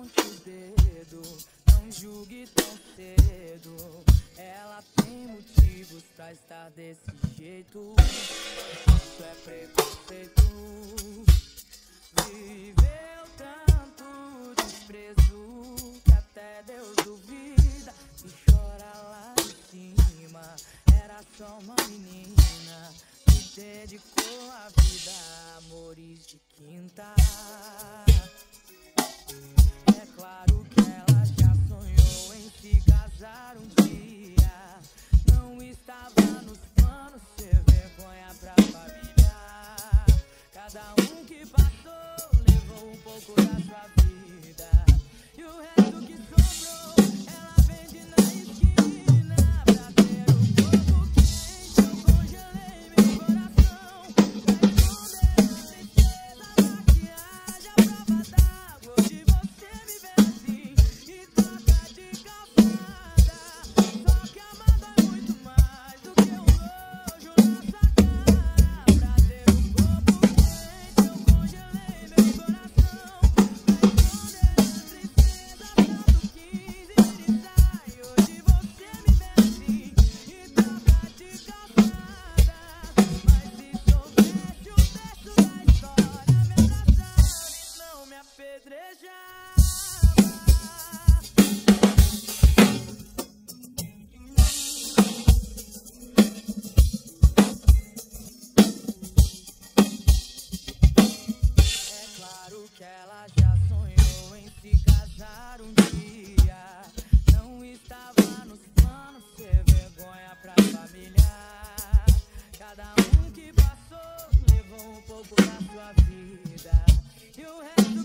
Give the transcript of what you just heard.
aponte o dedo, não julgue tão cedo. Ela tem motivos pra estar desse jeito. Isso é preconceito. Viveu tanto desprezo que até Deus duvida e chora lá em cima. Era só uma menina que dedicou a vida a amores de quinta. É claro que ela já sonhou em se casar um dia. Não estava nos planos ser vergonha pra família. Cada um que passou levou um pouco da sua vida. E o resto que sobrou ela vende na esquina pra ter um corpo quente. Eu congelei meu coração pra esconder a tristeza, maquiagem à prova d'água. Hoje você me vê assim e troca de calçada. Só que amada é muito mais do que um nojo na sua cara. Pra ter um corpo quente eu congelei meu coração pra esconder a tristeza, faltam 15 de sai. Hoje você me vê assim e troca de calçada. Mas se soubesse o texto da história, me abraçava e não me apedrejava. É claro que ela já sonhou em se casar um dia. Não estava nos planos ser vergonha pra família. Cada um que passou levou um pouco da sua vida. E o resto